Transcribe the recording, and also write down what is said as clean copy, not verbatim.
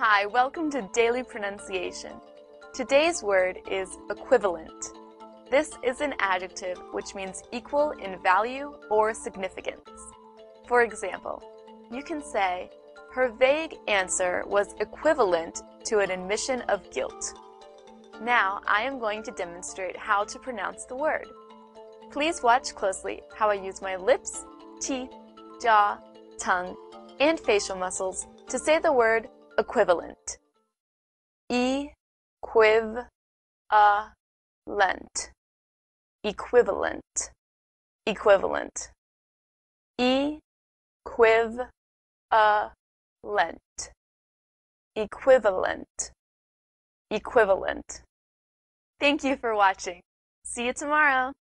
Hi, welcome to Daily Pronunciation. Today's word is equivalent. This is an adjective which means equal in value or significance. For example, you can say, her vague answer was equivalent to an admission of guilt. Now I am going to demonstrate how to pronounce the word. Please watch closely how I use my lips, teeth, jaw, tongue, and facial muscles to say the word equivalent. E-quiv-a-lent. Equivalent. Equivalent. E-quiv-a-lent. Equivalent. Equivalent. Thank you for watching. See you tomorrow.